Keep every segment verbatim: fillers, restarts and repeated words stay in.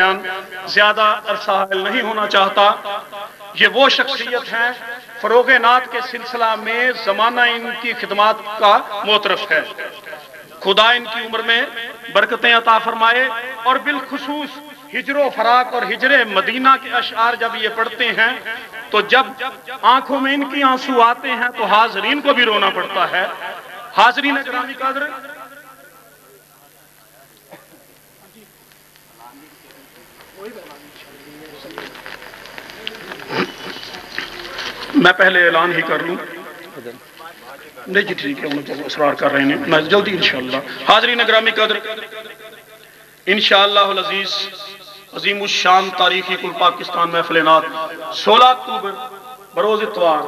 ज्यादा अरसा नहीं होना चाहता। ये वो शख्सियत है फरोग नात के सिलसिला में जमाना इनकी खिदमात का मोतरफ है। खुदा इनकी उम्र में बरकतें अता फरमाए और बिलखुसूस हिजरो फराक और हिजरे मदीना के अशार जब ये पढ़ते हैं तो जब आंखों में इनकी आंसू आते हैं तो हाजरीन को भी रोना पड़ता है। हाजरीन अकराम कादर मैं पहले ऐलान ही कर लूँ, नहीं जी ठीक है, उन्होंने इसरार कर रहे हैं, मैं जल्दी इंशाअल्लाह। हाजरीन अकराम कदर इंशाअल्लाह अज़ीज़ अज़ीमुश्शान तारीखी कुल पाकिस्तान महफ़िल नात सोलह अक्टूबर बरोज़ इतवार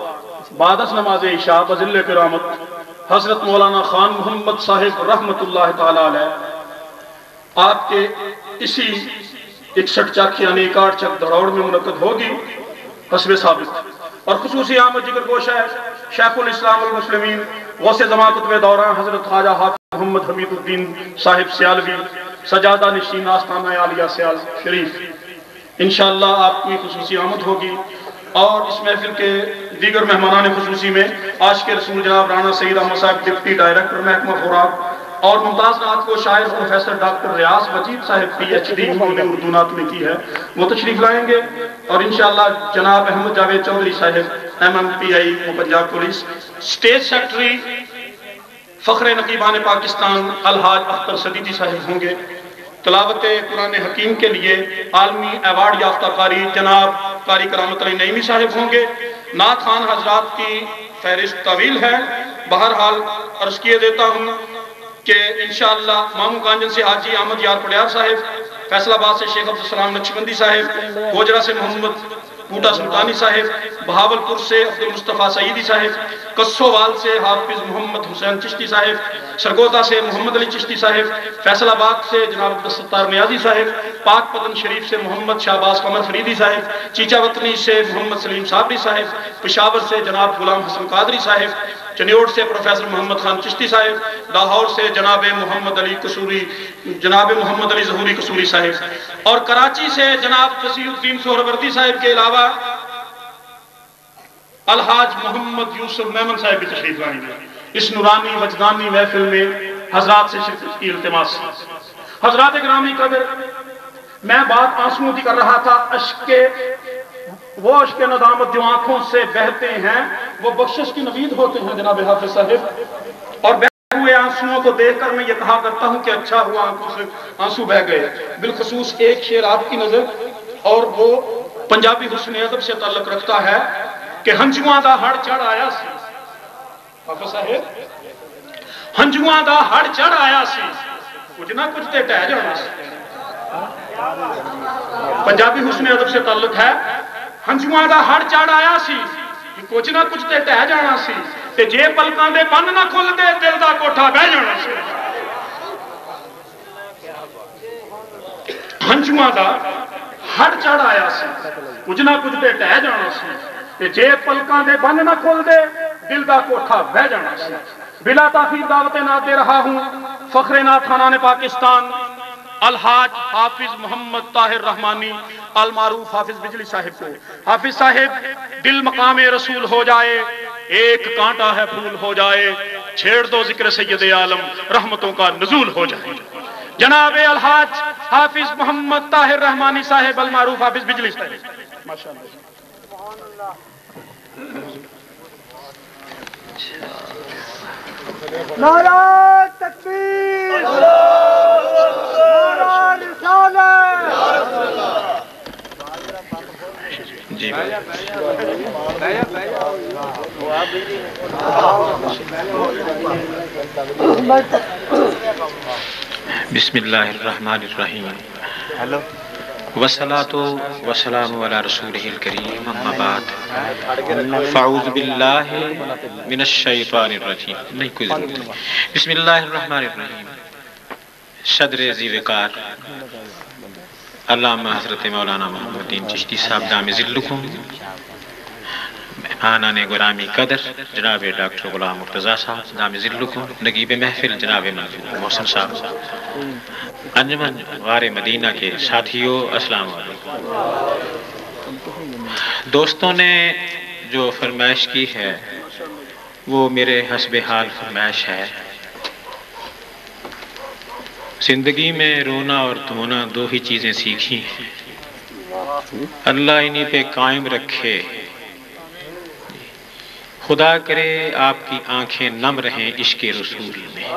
बादस नमाज इशा बज़िल्ले किरामत हज़रत मौलाना खान मोहम्मद साहिब रहमतुल्लाह तआला अलैह आपके इसी इकसठ चक यानी इकाठ चक दड़ौड़ में मुनक़्क़द होगी हस्बे साबित। और खुसूसी आमद जिक्र गोश है शेखुल इस्लाम वल मुस्लिमीन गौसे ज़मां कुतुबे दौरान हजरत ख्वाजा हाफिज मोहम्मद हमीदुद्दीन साहिब सियालवी सजादा निशीन आस्ताना आलिया सियाल शरीफ। इंशाअल्लाह आपकी खुसूसी आमद होगी। और इस महफिल के दीगर मेहमानान खुसूसी में आज के रसूल जनाब राना सईद अहमद साहब डिप्टी डायरेक्टर महकमा खुराक और मुमताज़ नात को शायर प्रोफेसर डॉक्टर रियाज वजीद साहब पी एच डी उन्होंने उर्दू नात में की है वो तशरीफ लाएंगे। और इंशाअल्लाह जनाब अहमद जावेद चौधरी साहब M M P I Punjab police state secretary फखरे नकीबान पाकिस्तान अलहाज अख्तर सदीकी साहब होंगे। तलावत कुरान हकीम के लिए आलमी अवार्ड याफ्ता कारी जनाब कारी करामत अली नईमी साहब होंगे। नात खान हजरात की फहरिस्त तवील है, बहरहाल अर्ज किए देता हूँ कि इंशाअल्लाह मामू कांजन से हाजी अहमद यार पड़ियार साहब, फैसलाबाद से शेख अब्दुलसलाम नक्शबंदी साहिब, गोजरा से मोहम्मद बूटा सुल्तानी साहिब, बहावलपुर से अब्दुल मुस्तफ़ा सईदी साहिब, कस्सोवाल से हाफिज मोहम्मद हुसैन चिश्ती साहिब, सरगोदा से मोहम्मद अली चिश्ती साहिब, फैसलाबाद से जनाब अब्दुल सत्तार नियाजी साहिब, पाक पतन शरीफ से मोहम्मद शाहबाज कमर फरीदी साहिब, चीचा वतनी से मोहम्मद सलीम साबरी साहिब, पेशावर से जनाब गुलाम हसन कादरी साहिब, चनियोट से प्रोफेसर मोहम्मद खान चिश्ती साहिब, लाहौर से जनाब मोहम्मद अली कसूरी जनाब मोहम्मद अली जहूरी कसूरी साहिब, और कराची से जनाब फसीहुद्दीन सोहरवर्दी साहिब के अलावा अलहाज मोहम्मद यूसुफ मेमन साहिब भी तशरीफ लाएंगे। इस नूरानी वजदानी महफिल में हजरात से शिरकत की इल्तिमास। हजरात गिरामी कदर, मैं बात आंसुओं की कर रहा था, अश्के वो अश्के नदामत जो आंखों से बहते हैं वो बख्शिश की नवीद होते हैं जनाब हाफिज साहिब। और बहते हुए आंसुओं को देखकर मैं ये कहा करता हूं कि अच्छा हुआ आंखों से आंसू बह गए। बिलखसूस एक शेर आपकी नजर और वो पंजाबी हुस्न अदब से ताल्लुक रखता है कि हंजुआ दा हड़ चढ़ आया सी हाफिज साहिब, हंजुआ दा हड़ चढ़ आया सी कुछ ना कुछ ते टह जाना सी। पंजाबी हुस्न अदब से ताल्लुक है, हंजुआ दा हड़ चढ़ आया सी कुछ ना कुछ ते ढह जाना सी, ते जे पलकां दे बन ना खुल दे दिल दा कोठा बह जाना सी। हंजुआ दा हड़ चढ़ आया सी कुछ ना कुछ ते ढह जाना सी, ते जे पलकां दे बन ना खुल दे दिल दा कोठा बह जाना सी। बिला ताखीर दावते ना दे रहा हूं फखरे ना थाना ने पाकिस्तान अलहाज हाफिज मोहम्मद ताहिर रहमानी अल मारूफ हाफिज बिजली साहिब को। हाफिज साहिब दिल मकाम रसूल हो जाए, एक कांटा है फूल हो जाए, छेड़ दो जिक्र सैयद आलम रहमतों का नजूल हो जाए। जनाब अलहाज हाफिज मोहम्मद ताहिर रहमानी साहिब अल मारूफ हाफिज बिजली साहिब माशाअल्लाह। नारा तकबीर, बिस्मिल्लाहिर्रहमानिर्रहीम वस्सलातु वस्सलामु अला रसूलिहिल करीम अम्मा बाद फअऊज़ु बिल्लाहि मिनश शैतानिर रजीम। नहीं कोई ज़रूरत नहीं। बिस्मिल्लाहिर्रहमानिर्रहीम सदरे ज़ीवेकार अल्लामा हज़रत मौलाना मोहम्मद चिश्ती साहब दामिज़िल्लुकुम आना ने गुलामी कदर जनाब डॉक्टर गुलाम मुर्तजा साहब नाम जिल्लुकुम नगीब महफिल जनाब मोहसिन साहब अंजमन वारे मदीना के साथियों अस्सलाम वालेकुम। दोस्तों ने जो फरमाइश की है वो मेरे हस्बे हाल फरमाइश है। जिंदगी में रोना और धोना दो ही चीज़ें सीखी हैं, अल्लाह इन्हीं पे कायम रखे। खुदा करे आपकी आंखें नम रहें इश्के रसूल में।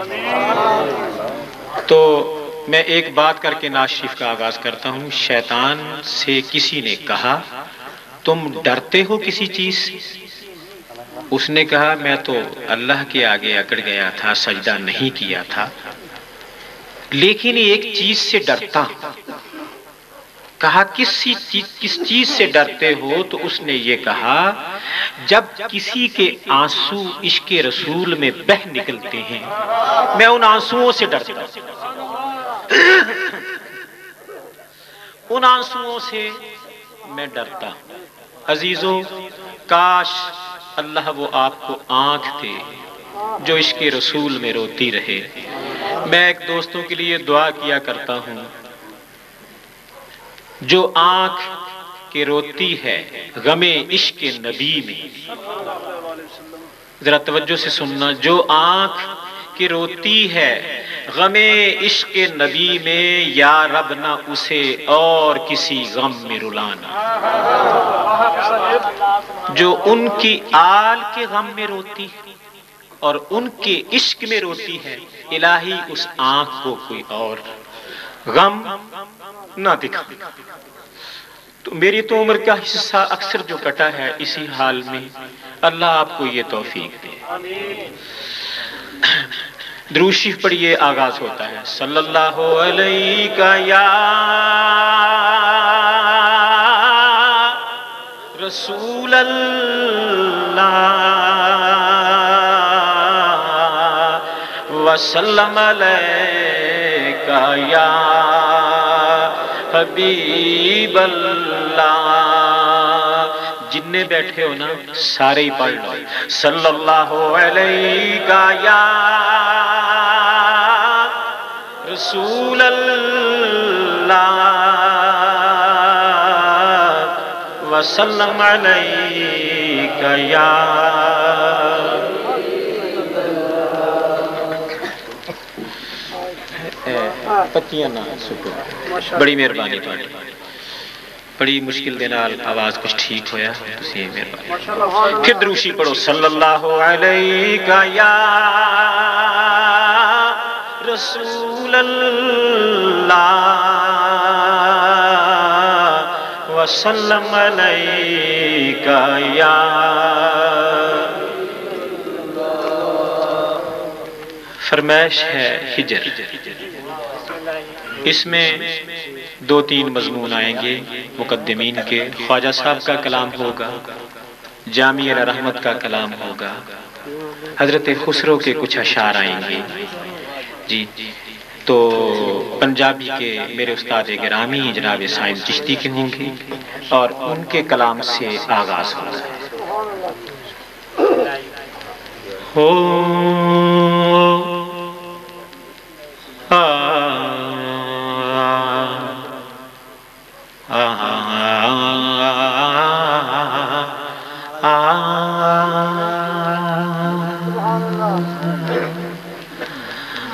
तो मैं एक बात करके नाशरीफ का आगाज़ करता हूँ। शैतान से किसी ने कहा तुम डरते हो किसी चीज़ से? उसने कहा मैं तो अल्लाह के आगे अकड़ गया था, सजदा नहीं किया था, लेकिन एक चीज़ से डरता। कहा किसी चीज किस चीज से डरते हो? तो उसने ये कहा जब किसी के आंसू इश्के रसूल में बह निकलते हैं मैं उन आंसुओं से डरता हूं, उन आंसुओं से मैं डरता हूं। अजीजों, काश अल्लाह वो आपको आंख दे जो इश्के रसूल में रोती रहे। मैं एक दोस्तों के लिए दुआ किया करता हूं, जो आंख के रोती है गमे इश्क नबी में। जरा तवज्जो से सुनना, जो आंख के रोती है गमे इश्क नबी में, या रब ना उसे और किसी गम में रुलाना। जो उनकी आल के गम में रोती है और उनके इश्क में रोती है, इलाही उस आंख को कोई और गम ना दिखा। तो मेरी तो उम्र का हिस्सा अक्सर जो कटा है इसी हाल में, अल्लाह आपको ये तौफीक दे। दुरूद शरीफ पढ़िए, आगाज होता है सल्लल्लाहु अलैका या रसूल अल्लाह वसल्लम अलैका या हबीब अल्लाह। जिन्ने बैठे हो ना सारे ही पढ़ लो सल्लल्लाहु अलैका या रसूल अल्लाह वसल्लम अलैका या। पत्तियाँ ना सुको, बड़ी मेहरबानी पार्टी, बड़ी मुश्किल दे नाल आवाज़ कुछ ठीक होया, तुसीं मेहरबानी। फिर दुरूशी पढ़ो सल्लल्लाहु अलैका या रसूल अल्लाह वसल्लम अलैका या। फरमाइश है हिजर, इसमें दो तीन मजमून आएंगे मुकद्दमीन के। ख्वाजा साहब का कलाम होगा, जामिया रहमत का कलाम होगा, हजरत खुसरो के कुछ अशार आएंगे जी। तो पंजाबी के मेरे उस्ताद गिरामी जनाब साइद चिश्ती के होंगे और उनके कलाम से आगाज होगा। हो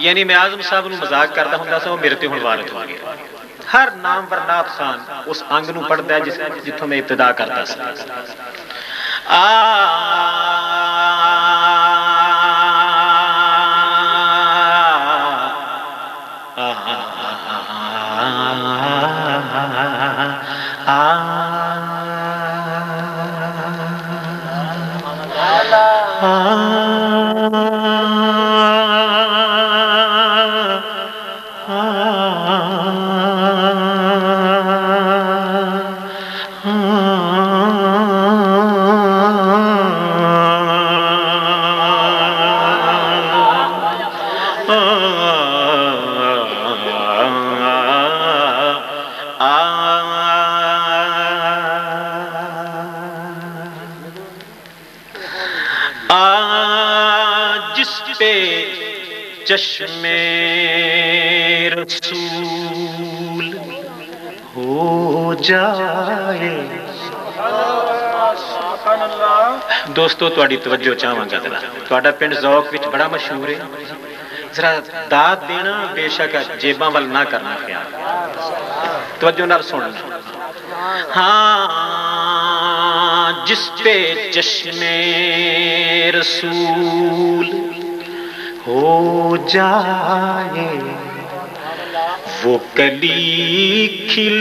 यानी मैं आजम साहब को मजाक करता हूँ सा, वो मेरे तो हम वारत हो गया। हर नाम पर नाथ खान उस अंग को पढ़ता है जिस जितों मैं इब्तिदा करता सा। Ah चश्मे रसूल हो जाए। दोस्तों तुहाडी तवज्जो चाहांगा, जरा तुहाडा पिंड ज़ौक़ विच बड़ा मशहूर है, जरा दाद देना बेशक जेबां वल ना करना, ख्याल तवज्जो नाल सुनना। हाँ जिस पे चश्मे रसूल हो जाए वो कली खिल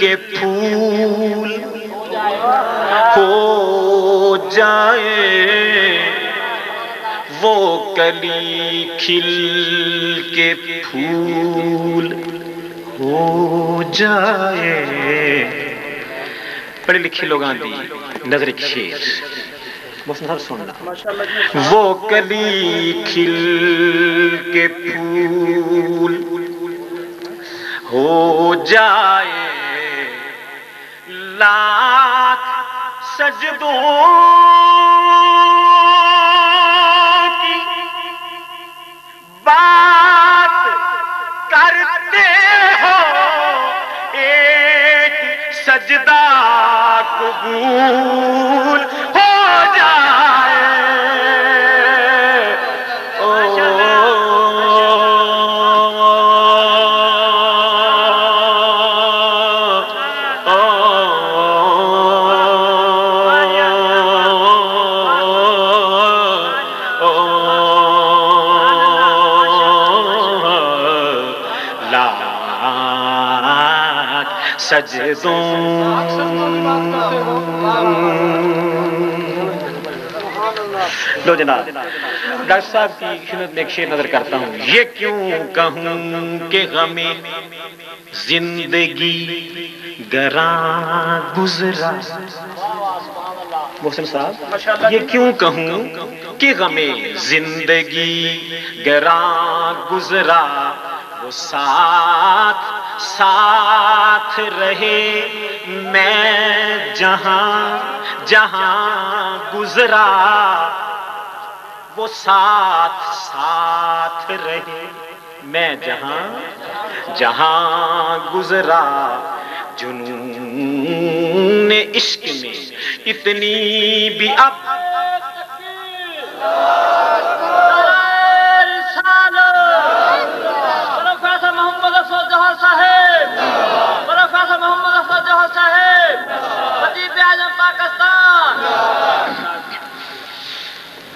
के फूल हो जाए, वो कली खिल के फूल हो जाए। पढ़े लिखे लोग आंधी नजर एक शेर सुनना। वो कली खिल के फूल हो जाए, लाख सजदों की बात करते हो, एक सजदा कबूल हो जाए। ओ सजदों लो जनाब। डॉक्टर साहब की खिदमत में एक शेर नजर करता हूँ। ये क्यों कहूँ के गमे जिंदगी गरा गुजरा, मोहसिन साहब, ये क्यों कहूँ के गमे जिंदगी गरा गुजरा, वो साथ साथ रहे मैं जहां जहां गुजरा, वो साथ साथ रहे मैं जहां जहां गुजरा। जुनून इश्क में इतनी भी अब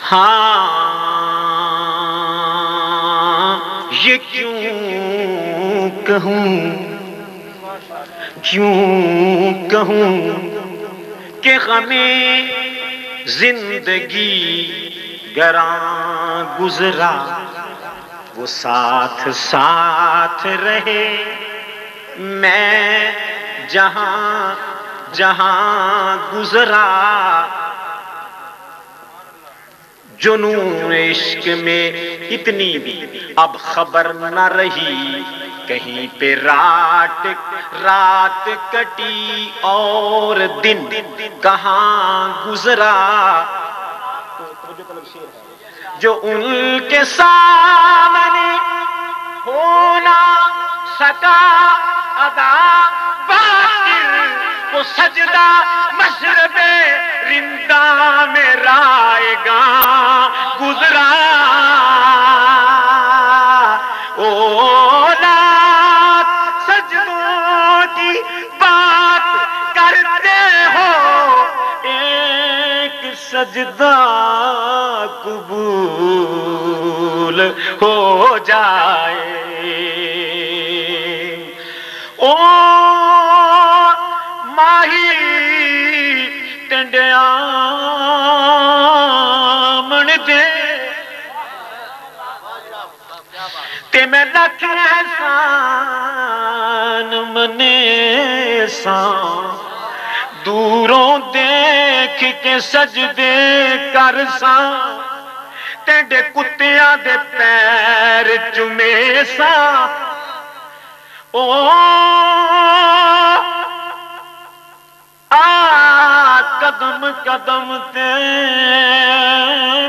हाँ ये क्यों कहूँ क्यों कहूँ कि हमें जिंदगी गरां गुजरा, वो साथ साथ रहे मैं जहाँ जहाँ गुजरा। जुनून इश्क में इतनी भी अब खबर न रही, कहीं पे रात रात कटी और दिन कहाँ गुजरा, जो उनके सामने होना सका अदा बातिल, वो सजदा मशरबे रिंदा में राएगा गुजरा। ओ लाख सजदों की बात करते हो, एक सजदा कबूल हो जाए। मैं लख एहसान मने सा दूरों देख के सजदे कर सा, तेरे कुत्तियां दे पैर चुमे सा। ओ आ कदम कदम ते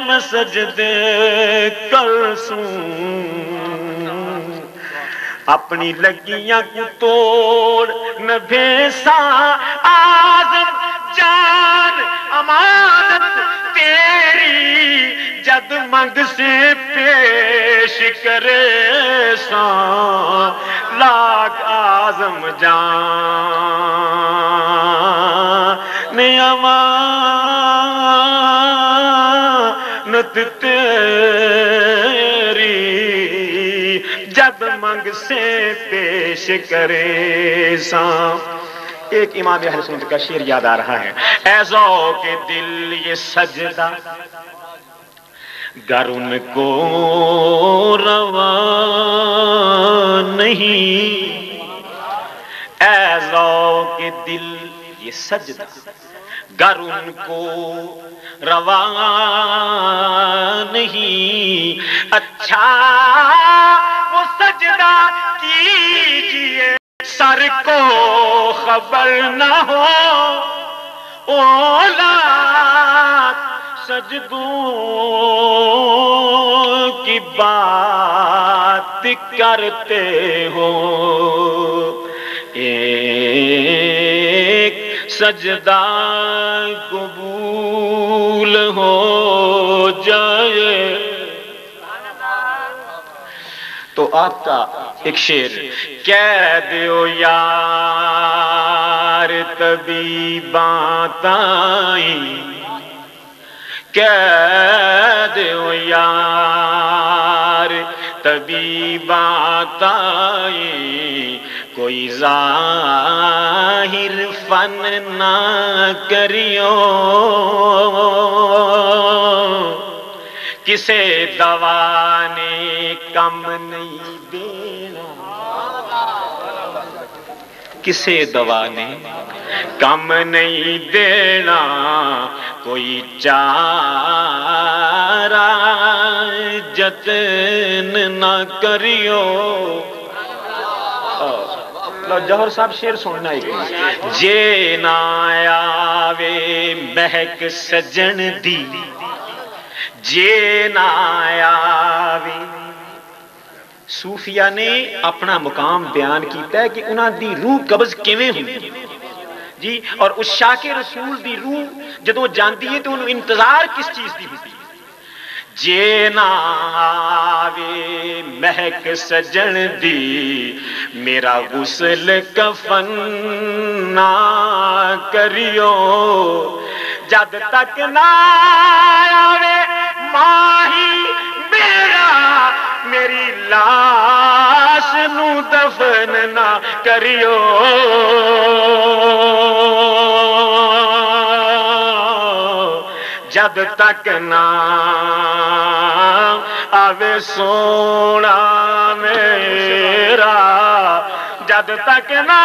मस सजदे करसूं अपनी लगियां को तोड़ न भेसा आजम जान अमानत तेरी जद मंग से पेश करे सा लाख आजम जान ने अमानत तेरी जद मंग से पेश करे सा। एक इमाम अहले सुन्नत का शेर याद आ रहा है, ऐसा के दिल ये सजदा गर उनको रवा नहीं, ऐसा के दिल ये सजदा गर उनको रवा नहीं, अच्छा वो सजदा कीजिए सर को खबर न हो औलाद सजदों की बात करते हो, एक सजदा कबूल हो जाए। तो आपका एक शेर कह दो यार तबीबा ताई, कह दो यार तबीबा ताई कोई जाहिर फन ना करियो किसे दवा ने कम नहीं देना, किसे दवा ने कम नहीं देना कोई चारा जतन ना करियो। जौहर साहब शेर सुनना एक, जे ना आवे महक सजन दी, जे ना आवे। सूफिया ने अपना मुकाम बयान किया है कि उन्होंने दी रूह कब्ज किवें हुंदी जी, और उस शाके रसूल दी रूह जदों जांदी है तो उन्हें इंतजार किस चीज दी हुंदी। जे ना आवे महक सजन दी मेरा गुस्ल कफन ना करियो, जद तक ना आवे माही मेरा मेरी लाश नू दफन ना करियो। जब तक ना आवे सोना मेरा, जब तक ना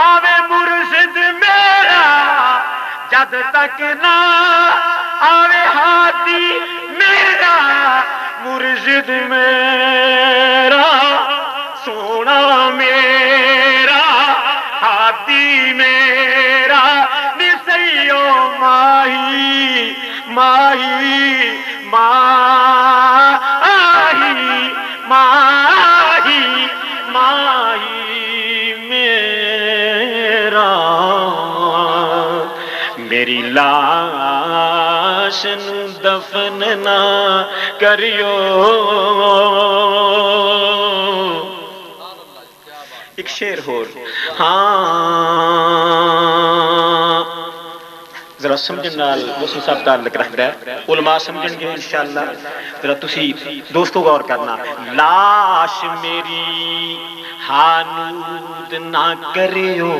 आवे मुर्शिद मेरा, जब तक ना आवे हाथी मेरा मुर्शिद मेरा सोना मेरा हाथी मेरा निसैयो माही माही माही माही माही मेरा मेरी लाश नू दफन ना करियो। एक शेर होर, हाँ जरा समझण नाल मुस्लिम साहब ताल्लुक रखदा है, उलमा समझणगे इंशाअल्लाह। जरा तुसी दोस्तों गौर करना, लाश मेरी हानूद ना करियो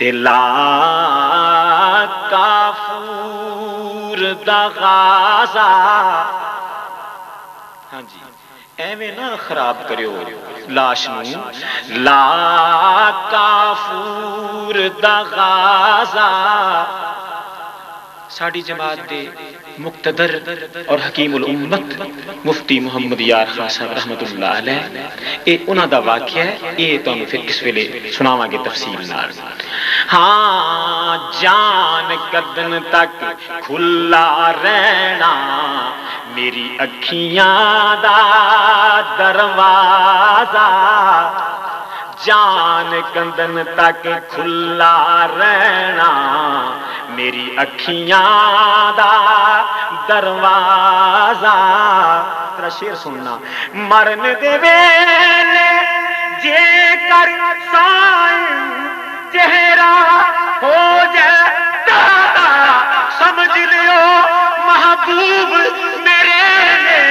ते लाख काफूर दा गाज़ा। हाँ जी, एवें ना खराब करियो लाश नू, लाख काफूर दा गाज़ा साड़ी जमात दे मुक्तदर और हकीमुल उम्मत मुफ्ती मुहम्मद यार खान साहब रहमतुल्लाह अलैह, ये उन्हां दा वाक़िया है। ये तुहानूं फिर किस वेले सुनावांगे तफसील नाल। हाँ जान कदन तक खुला रहना मेरी अखियां दा दरवाजा, जान कंदन तक खुला रहना मेरी अखियां दा दरवाजा। तेरा शेर सुनना। मरन दे वेले जे कर साईं चेहरा हो जाता समझ लियो महबूब मेरे ने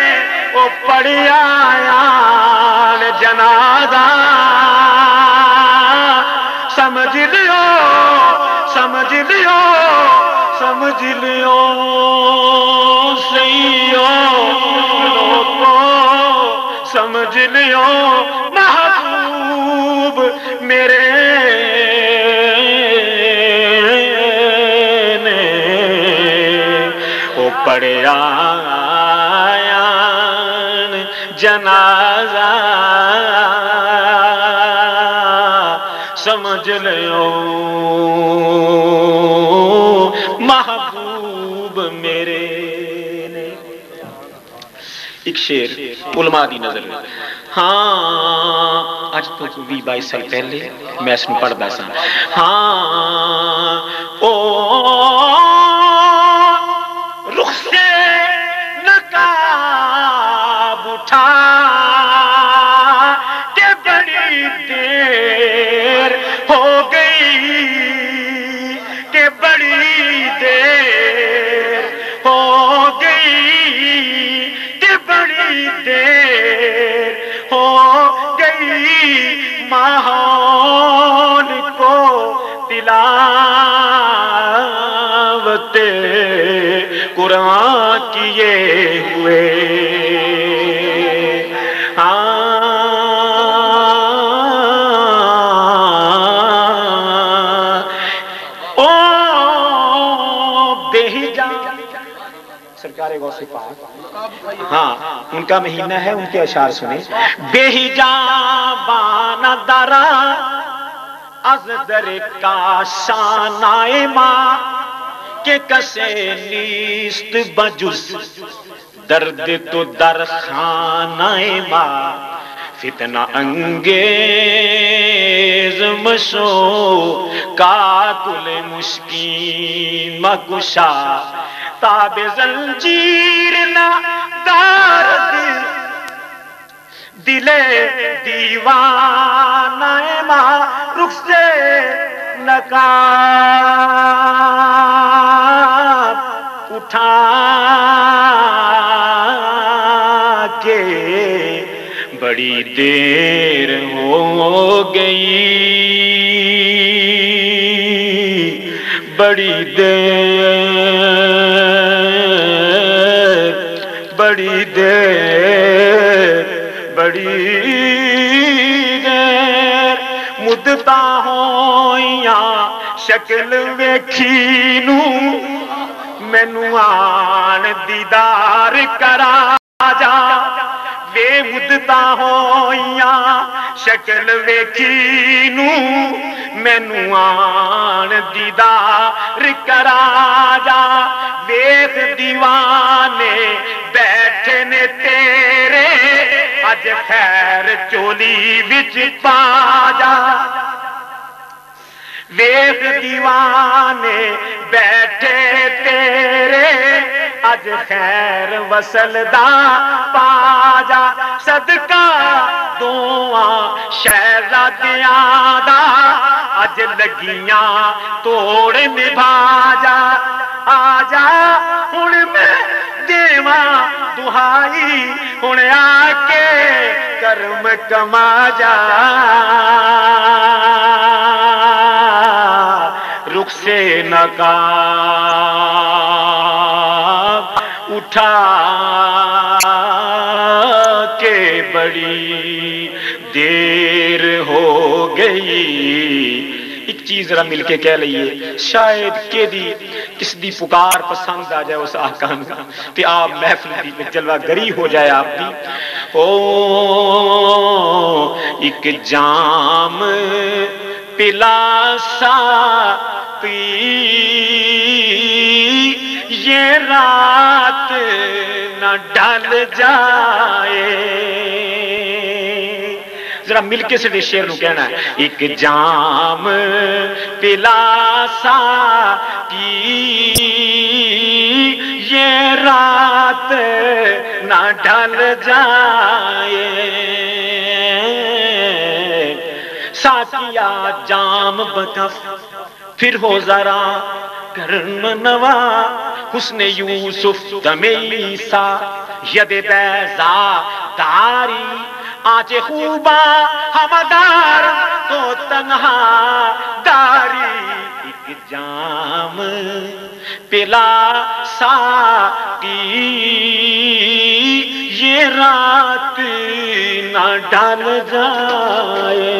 ओ पढ़िया जनाजा, समझ लियो समझ लियो समझ लियो सैयो लोगो समझ लियो महबूब मेरे ने ओ पढ़िया जनाजा, समझ लियो महबूब मेरे ने। एक शेर उलमा दी नजर। हाँ अज तो भी बाईस साल पहले मैं इसमें पढ़ता सा। हाँ ओ रुख से नकाब उठा के बड़ी देर हो गई के बड़ी देर हो गई के बड़ी देर हो गई महान को तिलावते कुरान किए हुए। हाँ उनका महीना है, उनके अशार सुने। बेहिजाबाना दरा अज़दर का शानाए माँ के कसे नीस्त बजुस दर्द तो दर खानाए माँ फितना अंगेज मशो का कुल मुश्किन मकुशा ताबे जंजीर ना दारद दिले दीवाना माँ रुख से नकाब उठा के बड़ी देर हो गई बड़ी देर बड़ी देर बड़ी देर मुद्दा हो या शक्ल वेखीनू मैनू आन दीदार करा जा, वे मुद्दा हो या शक्ल वेखीनू मैनू आन दीदार करा जा। वेख दीवाने बैठे ने तेरे अज खैर चोली विच पा जा, वेख दीवाने बैठे तेरे अज खैर वसलदा पा जा। सदका दुआ शहजादियां दा अज लगियां तोड़ निभा जा। आजा हुण मैं देवा दुहाई हुण आके कर्म कमा जा, रुख से नकाब उठा के बड़ी देर हो गई। चीज जरा मिलके कह लीए, शायद के दी किस दी पुकार पसंद आ जाए उस आकान का, ते आप महफिल दी जलवा गरी हो जाए आप दी। ओ इक जाम पिलासा पी ये रात ना ढल जाए, जरा मिलके से शेर नू कहना है। एक जाम पिलासा की ये रात ना ढल जाए, साथिया जाम बकफ फिर हो जरा कर्म नवा, हुस्ने यूसुफ तमेसा यदे बैजा तारी, आचे खूबा हमदार तो तन्हा दारी, एक जाम पिला साकी ये रात ना ढल जाए।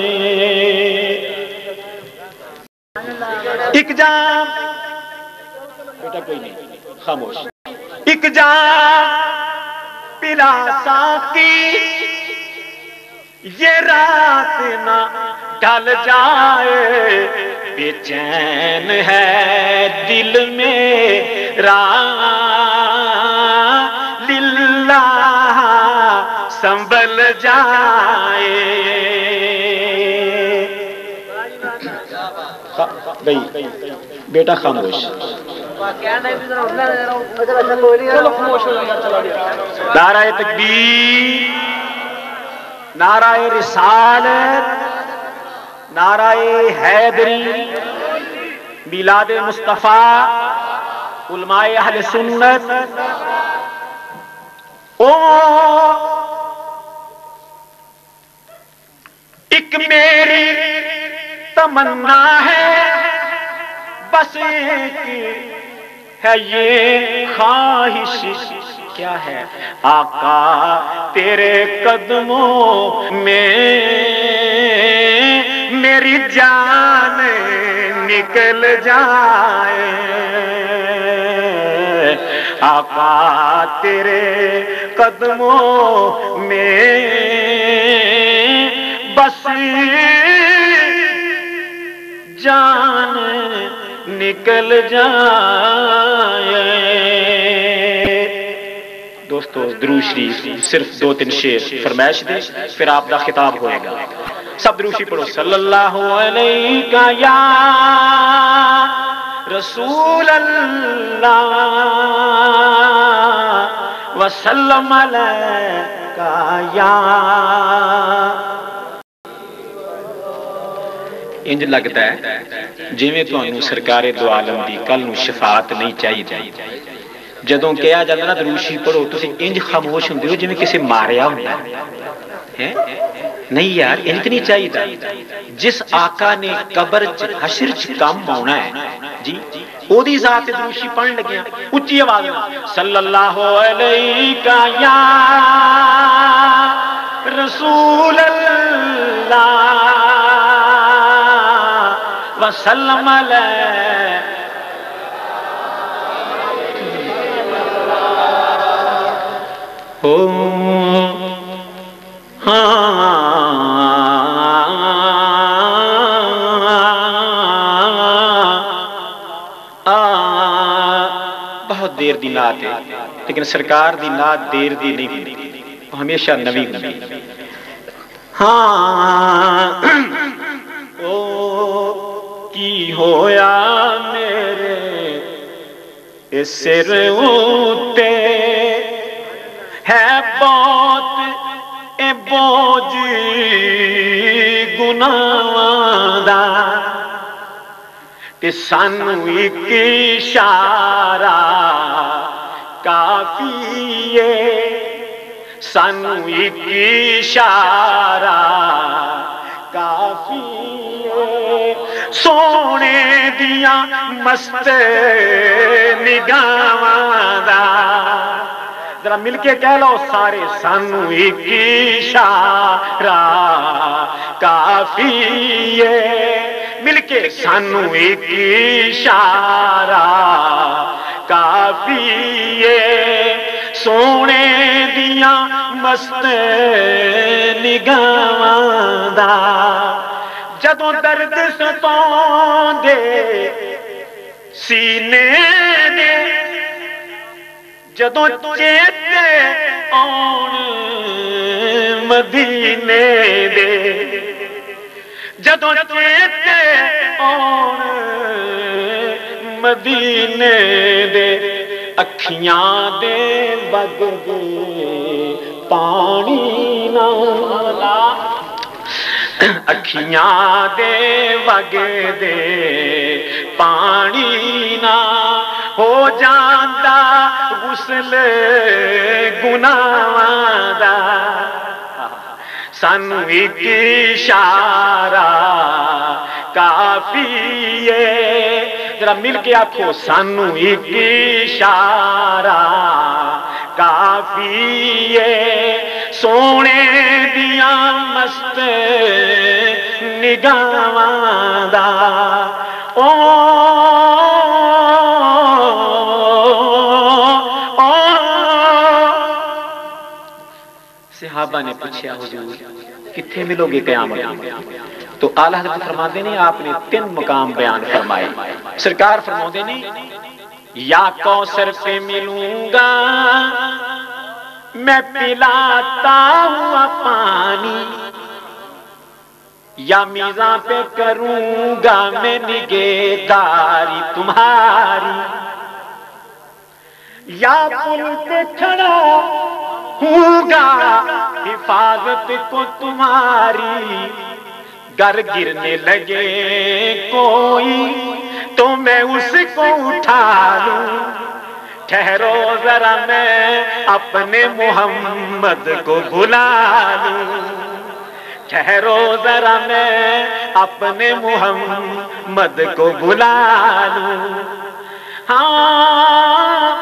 एक जाम बेटा कोई नहीं खामोश, एक जाम पिला साकी ये रात ना ढल जाए, बेचैन है दिल मेरा लिल्ला संभल जाए। भाई बेटा खामोश, नाराए तकबीर, नाराए रिसालत, नाराए हैदरी, मिलाद मुस्तफ़ा, उलमाए अहले सुन्नत। ओ एक मेरी तमन्ना है, बस एक है ये ख्वाहिश, क्या है आका तेरे कदमों में मेरी जान निकल जाए, आका तेरे कदमों में बस जान निकल जाए। दोस्तों दुरूद शरीफ सिर्फ दो तीन शेर फरमाइश दे, फिर आपका खिताब होएगा। सब दुरूद शरीफ पढ़ो। सल्लल्लाहु अलैका या रसूल अल्लाह व सल्लम अलैका या, इंज लगता है जिवें तुहानू सरकारे दो आलम दी कल नू शफाअत नहीं चाहिए। जदों कहा जाता ना दरूशी पढ़ो, तुम इंज खामोश होंगे हो जिमें किसी मारिया होंगे है। नहीं यार इंज नहीं चाहिए। जिस आका ने कबर च हशर च काम आना है जी, ओदी जात दरूशी पढ़न लगे उच्ची आवाज में। सल्लल्लाहु अलैका या रसूल अल्लाह व सल्लम अलैका, ओ हाँ। बहुत देर दी नात है, लेकिन सरकार दी नात देर दी नहीं हुंदी, हमेशा नवी हुंदी। हाँ ओ की होया मेरे सिर उते है बहुत ए बोझ गुनाहां दा, ते सानू इक इशारा काफी है, सानू इक इशारा काफी है, सोने दिया मस्त निगाहां दा। जरा मिलके कह लो सारे, सानू एक इशारा काफी है, मिलके सानू एक इशारा काफी है, सोने दिया मस्त निगाहां दा। जदों दर्द सताउंदे सीने दे, जदों चेते आउण मदीने दे, जदों चेते आउण मदीने दे, अखियां दे बगदे पानी नाला, अखियां दे बगदे पानी ना हो जाता गुस्ल गुनाहां दा। सानू एक इशारा काफी है, जरा मिल के आखो सानू एक इशारा काफी है, सोने दिया मस्त निगाहां दा। ओ सहाबा ने पूछा हुजूर किथे मिलोगे कयामत में? तो आला हज़रत फरमाते ने आपने तीन मुकाम बयान फरमाए। सरकार फरमाते ने या कौसर से मिलूंगा मैं पिलाता हुआ पानी, या मीज़ा पे करूंगा मैं निगेदारी तुम्हारी, या पुल पे खड़ा होगा हिफाजत को तुम्हारी, गर गिरने लगे कोई तो मैं उसको उठा लूं, ठहरो जरा मैं अपने मोहम्मद को बुला लूं, ठहरो जरा मैं अपने मोहम्मद को बुला लूं। हाँ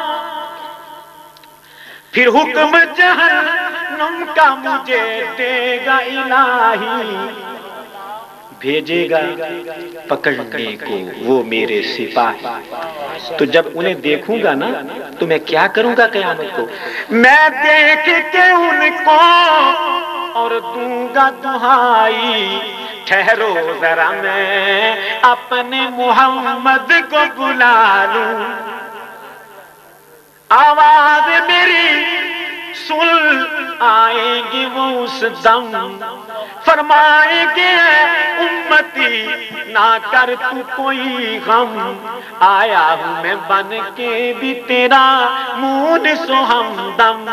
फिर हुक्म जहन्नम का मुझे देगा इलाही, भेजेगा पकड़ने को वो मेरे सिपाही, तो जब उन्हें देखूंगा ना तो मैं क्या करूंगा कयामत को? मैं देख के उनको और दूंगा दुहाई, ठहरो जरा मैं अपने मोहम्मद को बुला लूं, आवाज मेरी सुन आएगी वो उस दम, फरमाएंगे उम्मती ना कर तू कोई गम, आया हूँ मैं बन के भी तेरा मून सोहमदम,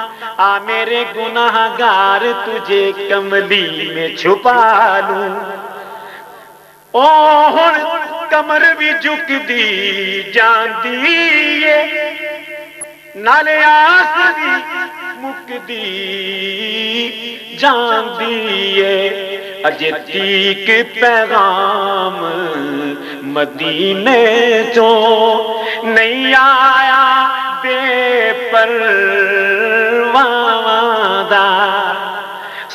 आ मेरे गुनाहगार तुझे कमली में छुपा लूं। ओ हुण कमर भी झुक दी जाती है, नाले आस भी मुक दी जांदी है, अजे तीक पैगाम मदीने चो नहीं आया बेपरवाह दा।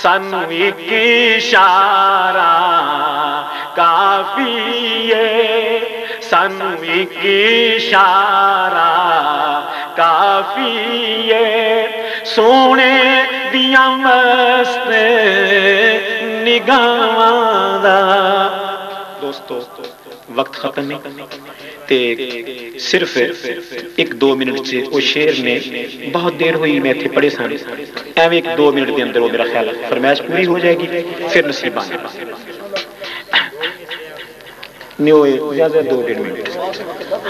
सानू एक इशारा काफी है, सानू एक इशारा काफी है, सोने दिया मस्त निगाहां दा। दोस्तों वक्त खत्म नहीं ते सिर्फ एक दो मिनट से वो शेर ने बहुत देर हुई मैं इतने पढ़े सन एवं एक दो मिनट के अंदर वो मेरा ख्याल फरमाइश पूरी हो जाएगी फिर नसीबा दो डेढ़ मिनट।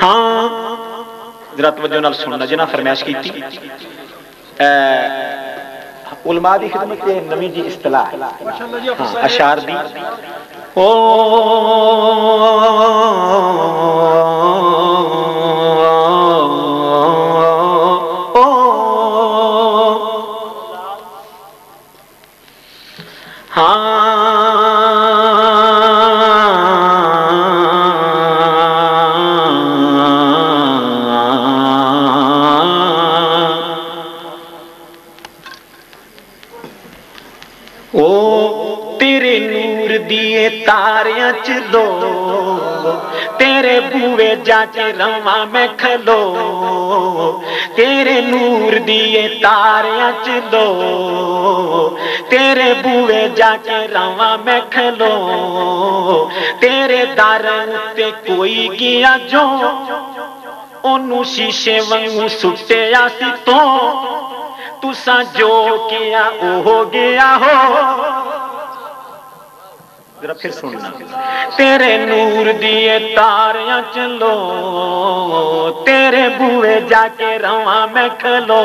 हाँ जरा तवज्जो नाल सुनना जिन्हें फरमाइश की उलमा दी खिदमत ते नवी जी इस्तलाह अशार दी। ओ तारियां च दो कुए जाके रवा में खलो, तेरे नूर दिए तारिया चलो, तेरे बुए जाके रवा में खलो, तेरे दार उत्ते कोई गया जो ओनू शीशे वांगू सुटे आसी तो तुसा जो किया ओ हो गया हो। फिर सुनना, तेरे नूर दिए तारियां चलो, तेरे बुए जाके रवा में खलो,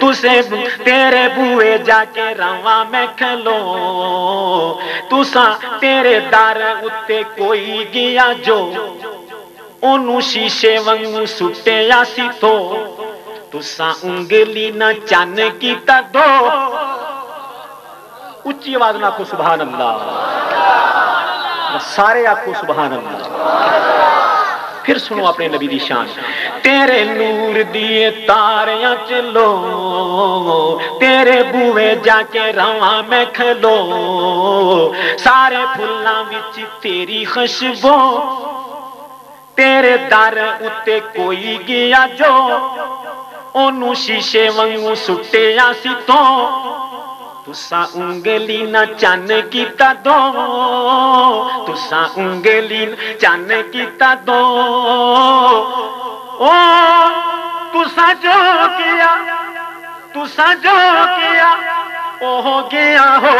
तुसे तेरे बुए जाके रवा में खलो, तुसा तेरे दार उत्ते कोई गया जो ओनू शीशे वांगू सुटे आसी तो तुसा उंगली ना चन की ता दो। उच्ची आवाज में आपको सुभान अल्लाह, सारे आपको सुभान अल्लाह। फिर सुनो अपने नबी दी शान, तेरे नूर दिए तारियां चलो, तेरे बुए जाके रवा में खलो, सारे फुल्लां विच तेरी खुशबू, तेरे दर उत्ते कोई गया जो ओनू शीशे वांगू सुटे आसी तो तुसा उंगली ना चन कीता दो, तुसा उंगली चन कीता दो, ओ तुसा जो किया, तुसा जो किया ओ हो गया हो,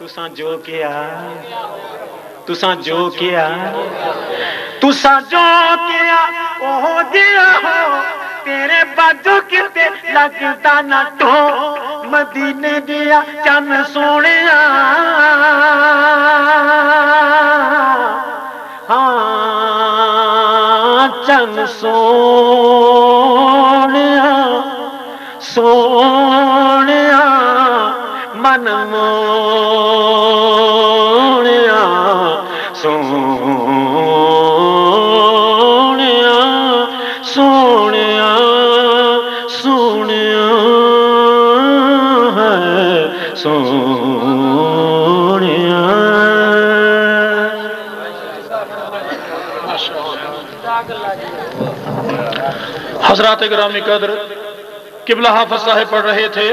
तुसा जो किया, तुसा जो किया, तुसा जो किया ओ हो गया हो, तेरे बाजू किते लगता ना तो मदीने दिया चन सोने। हाँ चन सोने सोने मन मोने सोने सोने सोने सोनिया। हजरात गिरामी कदर, किबला हाफिज साहब पढ़ रहे थे।